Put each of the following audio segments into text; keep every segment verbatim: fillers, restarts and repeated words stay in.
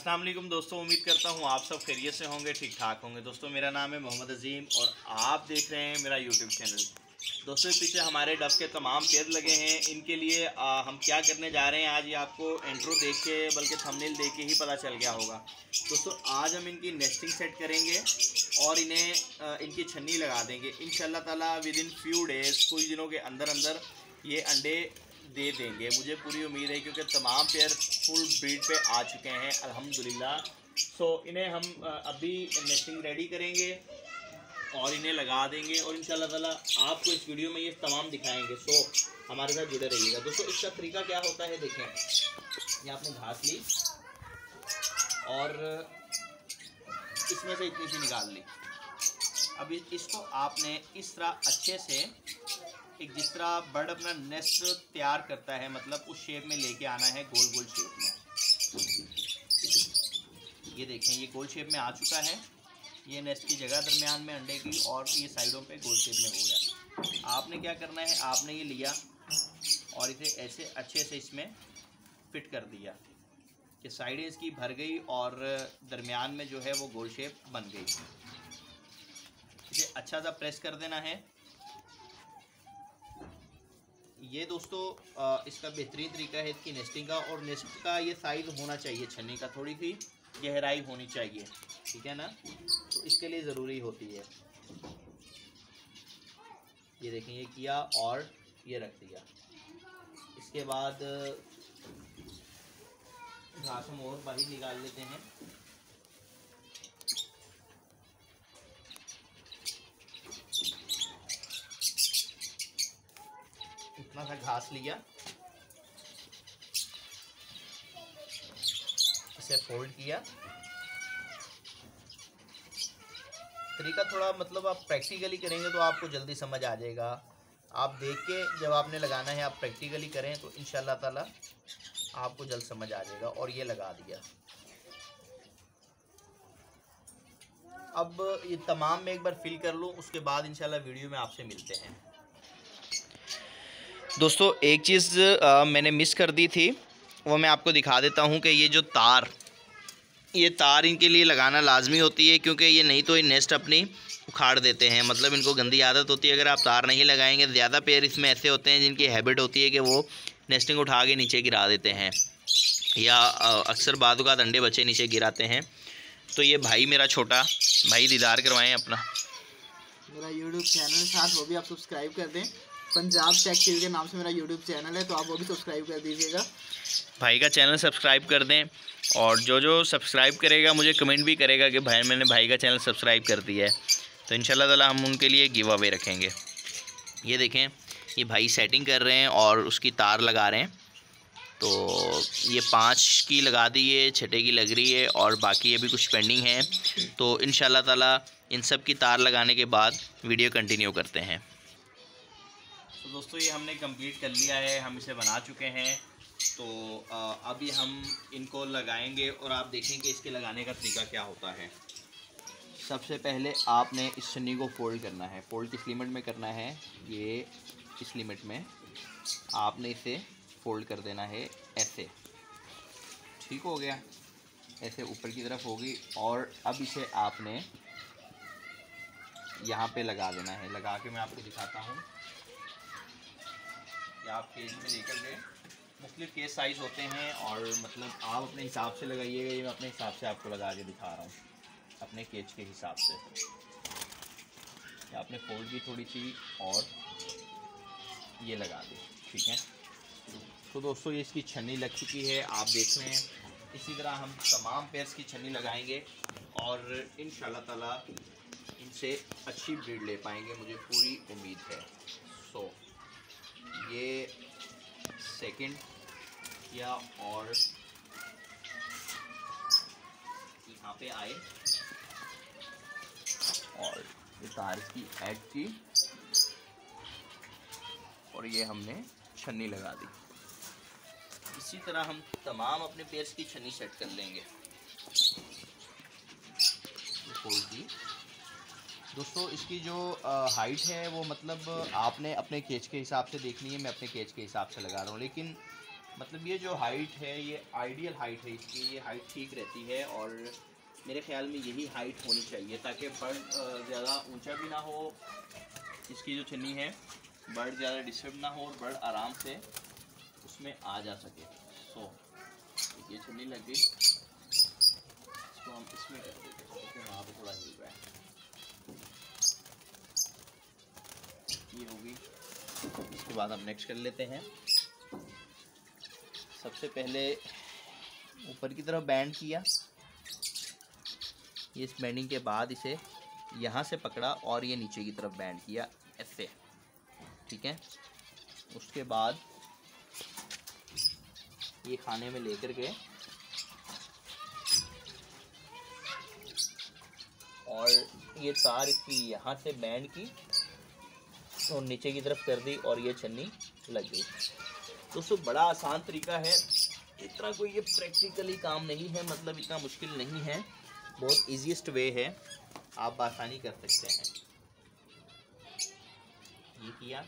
अस्सलाम वालेकुम दोस्तों, उम्मीद करता हूँ आप सब खैरियत से होंगे, ठीक ठाक होंगे। दोस्तों मेरा नाम है मोहम्मद अजीम और आप देख रहे हैं मेरा यूट्यूब चैनल। दोस्तों पीछे हमारे डब के तमाम पेड़ लगे हैं, इनके लिए आ, हम क्या करने जा रहे हैं आज ये आपको इंट्रो देख के बल्कि थंबनेल देख के ही पता चल गया होगा। दोस्तों आज हम इनकी नेस्टिंग सेट करेंगे और इन्हें आ, इनकी छन्नी लगा देंगे। इंशाल्लाह ताला विद इन फ्यू डेज़, कुछ दिनों के अंदर अंदर ये अंडे दे देंगे, मुझे पूरी उम्मीद है, क्योंकि तमाम पेयर फुल ब्रीड पे आ चुके हैं अल्हम्दुलिल्लाह। सो इन्हें हम अभी नेस्टिंग रेडी करेंगे और इन्हें लगा देंगे और इंशाल्लाह ताला आपको इस वीडियो में ये तमाम दिखाएंगे। सो हमारे साथ जुड़े रहिएगा। दोस्तों इसका तरीका क्या होता है देखें, ये आपने घास ली और इसमें से इतनी सी निकाल ली। अब इसको आपने इस तरह अच्छे से एक जिस तरह बर्ड अपना नेस्ट तैयार करता है, मतलब उस शेप में लेके आना है, गोल गोल शेप में। ये देखें ये गोल शेप में आ चुका है, ये नेस्ट की जगह दरमियान में अंडे की और ये साइडों पे गोल शेप में हो गया। आपने क्या करना है, आपने ये लिया और इसे ऐसे अच्छे से इसमें फिट कर दिया कि साइडें इसकी भर गई और दरमियान में जो है वो गोल शेप बन गई। इसे अच्छा सा प्रेस कर देना है। ये दोस्तों इसका बेहतरीन तरीका है इसकी नेस्टिंग का। और नेस्ट का ये साइज होना चाहिए, छन्नी का थोड़ी सी गहराई होनी चाहिए, ठीक है ना, तो इसके लिए ज़रूरी होती है। ये देखें ये किया और ये रख दिया। इसके बाद घास हम और बाहर निकाल लेते हैं। इतना सा घास लिया, इसे फोल्ड किया। तरीका थोड़ा मतलब आप प्रैक्टिकली करेंगे तो आपको जल्दी समझ आ जाएगा। आप देख के जब आपने लगाना है आप प्रैक्टिकली करें तो इंशाल्लाह ताला आपको जल्द समझ आ जाएगा। और ये लगा दिया। अब ये तमाम में एक बार फिल कर लूँ, उसके बाद इंशाल्लाह वीडियो में आपसे मिलते हैं। दोस्तों एक चीज़ मैंने मिस कर दी थी, वो मैं आपको दिखा देता हूँ कि ये जो तार, ये तार इनके लिए लगाना लाजमी होती है, क्योंकि ये नहीं तो ये नेस्ट अपनी उखाड़ देते हैं। मतलब इनको गंदी आदत होती है, अगर आप तार नहीं लगाएंगे। ज़्यादा पेयर इसमें ऐसे होते हैं जिनकी हैबिट होती है कि वो नेस्टिंग उठा के नीचे गिरा देते हैं, या अक्सर बाज़ औक़ात अंडे बच्चे नीचे गिराते हैं। तो ये भाई मेरा छोटा भाई, दीदार करवाएँ अपना। मेरा यूट्यूब चैनल साथ वो भी आप सब्सक्राइब कर दें, पंजाब टेक्सटाइल के नाम से मेरा यूट्यूब चैनल है, तो आप वो भी सब्सक्राइब कर दीजिएगा। भाई का चैनल सब्सक्राइब कर दें, और जो जो सब्सक्राइब करेगा मुझे कमेंट भी करेगा कि भाई मैंने भाई का चैनल सब्सक्राइब कर दिया है, तो इंशाल्लाह ताला हम उनके लिए गिव अवे रखेंगे। ये देखें ये भाई सेटिंग कर रहे हैं और उसकी तार लगा रहे हैं। तो ये पाँच की लगा दी है, छठे की लग रही है और बाकी ये भी कुछ पेंडिंग है। तो इंशाल्लाह ताला इन सब की तार लगाने के बाद वीडियो कंटिन्यू करते हैं। तो दोस्तों ये हमने कंप्लीट कर लिया है, हम इसे बना चुके हैं। तो अभी हम इनको लगाएंगे और आप देखेंगे इसके लगाने का तरीका क्या होता है। सबसे पहले आपने इस छन्नी को फोल्ड करना है। फोल्ड किस लिमिट में करना है, ये इस लिमिट में आपने इसे फोल्ड कर देना है ऐसे, ठीक हो गया, ऐसे ऊपर की तरफ होगी। और अब इसे आपने यहाँ पे लगा देना है। लगा के मैं आपको दिखाता हूँ। आप केज में लेकर गए, मुख्तलिफ केज साइज होते हैं और मतलब आप अपने हिसाब से लगाइएगा। ये मैं अपने हिसाब से आपको लगा के दिखा रहा हूँ, अपने केज के हिसाब से। ये आपने फोल्ड भी थोड़ी सी और ये लगा दी, ठीक है। तो दोस्तों ये इसकी छन्नी लग चुकी है, आप देख रहे हैं। इसी तरह हम तमाम पेयर्स की छन्नी लगाएंगे और इंशाल्लाह ताला इनसे अच्छी ब्रीड ले पाएंगे, मुझे पूरी उम्मीद है। सो ये सेकंड या और यहाँ पे आए और ये तार की एड की और ये हमने छन्नी लगा दी। इसी तरह हम तमाम अपने पेयर्स की छन्नी सेट कर लेंगे। खोल दी। दोस्तों इसकी जो हाइट है वो मतलब आपने अपने केज के हिसाब से देखनी है, मैं अपने केज के हिसाब से लगा रहा हूँ। लेकिन मतलब ये जो हाइट है ये आइडियल हाइट है इसकी, ये हाइट ठीक रहती है और मेरे ख्याल में यही हाइट होनी चाहिए ताकि बर्ड ज़्यादा ऊंचा भी ना हो, इसकी जो छन्नी है बर्ड ज़्यादा डिस्टर्ब ना हो और बर्ड आराम से उसमें आ जा सके। सो ये छन्नी लग गई, इसको हम इसमें कर देते हैं क्योंकि वहाँ पर थोड़ा हिल रहा है। ये होगी, इसके बाद हम नेक्स्ट कर लेते हैं। सबसे पहले ऊपर की तरफ बैंड किया, ये इस बैंडिंग के बाद इसे यहाँ से पकड़ा और ये नीचे की तरफ बैंड किया ऐसे, ठीक है। उसके बाद ये खाने में लेकर के और ये तार इसकी यहाँ से बैंड की और नीचे की तरफ कर दी और ये छन्नी लग गई। दोस्तों बड़ा आसान तरीका है, इतना कोई ये प्रैक्टिकली काम नहीं है, मतलब इतना मुश्किल नहीं है, बहुत ईजीएस्ट वे है, आप आसानी कर सकते हैं। ये किया,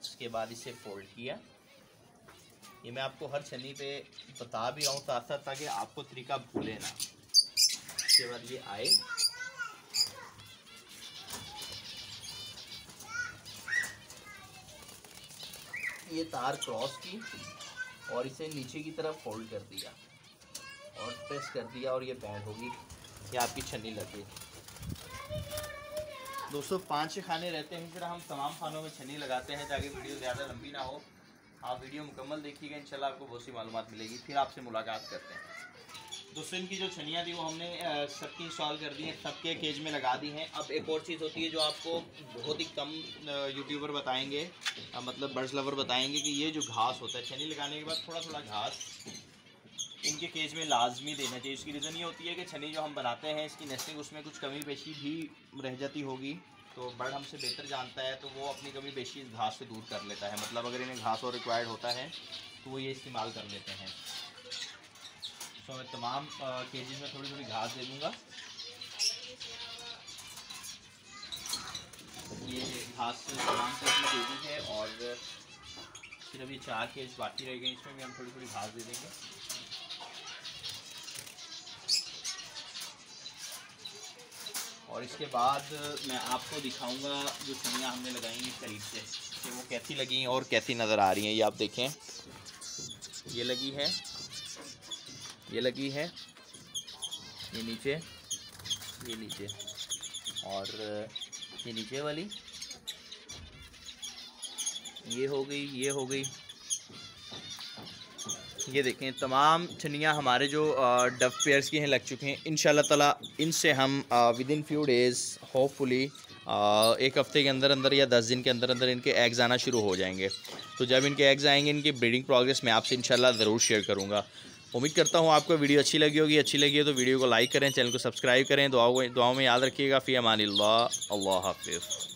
उसके बाद इसे फोल्ड किया। ये मैं आपको हर छन्नी पे बता भी रहा हूँ साथ साथ ताकि आपको तरीका भूले ना। उसके बाद ये आए, ये तार क्रॉस की और इसे नीचे की तरफ फोल्ड कर दिया और प्रेस कर दिया और ये बैंड होगी, ये आपकी छन्नी लग गई। दोस्तों पाँच छः खाने रहते हैं, फिर हम तमाम खानों में छन्नी लगाते हैं ताकि वीडियो ज़्यादा लंबी ना हो। आप वीडियो मुकम्मल देखिएगा, इंशाल्लाह आपको बहुत सी मालूमात मिलेगी। फिर आपसे मुलाकात करते हैं। दोस्तों इनकी जो छन्नियाँ थी वो हमने सबकी इंस्टॉल कर दी हैं, सबके केज में लगा दी हैं। अब एक और चीज़ होती है जो आपको बहुत ही कम यूट्यूबर बताएँगे, मतलब बर्ड्स लवर बताएँगे कि ये जो घास होता है छन्नी लगाने के बाद थोड़ा थोड़ा घास इनके केज में लाजमी देना चाहिए। इसकी रीज़न ये होती है कि छन्नी जो हम बनाते हैं इसकी नेस्टिंग, उसमें कुछ कमी पेशी भी रह जाती होगी, तो बर्ड हमसे बेहतर जानता है तो वो अपनी कमी पेशी इस घास से दूर कर लेता है। मतलब अगर इन्हें घास और रिक्वायर्ड होता है तो वो ये इस्तेमाल कर लेते हैं। सो मैं तमाम केजेस में थोड़ी थोड़ी घास दे दूँगा। ये घास तमाम केजी है और सिर्फ ये चार केज बाकी रह गए, इसमें भी हम थोड़ी थोड़ी घास दे देंगे। और इसके बाद मैं आपको दिखाऊंगा जो छन्नियाँ हमने लगाई हैं करीब से कि वो कैसी लगी और कैसी नज़र आ रही हैं। ये आप देखें, ये लगी है, ये लगी है, ये नीचे, ये नीचे और ये नीचे वाली, ये हो गई, ये हो गई। ये देखें तमाम छन्नियाँ हमारे जो डव पेयर्स की हैं लग चुके हैं। इंशाल्लाह ताला इनसे हम within few days hopefully एक हफ़्ते के अंदर अंदर या दस दिन के अंदर अंदर इनके एग्ज़ आना शुरू हो जाएंगे। तो जब इनके एग्ज़ आएंगे इनकी ब्रीडिंग प्रोग्रेस मैं आपसे इंशाल्लाह ज़रूर शेयर करूँगा। उम्मीद करता हूँ आपको वीडियो अच्छी लगी होगी, अच्छी लगी है तो वीडियो को लाइक करें, चैनल को सब्सक्राइब करें। दुआओं दुआओं में याद रखिएगा। फ़ी अमानिल्लाह, अल्लाह हाफ़िज़।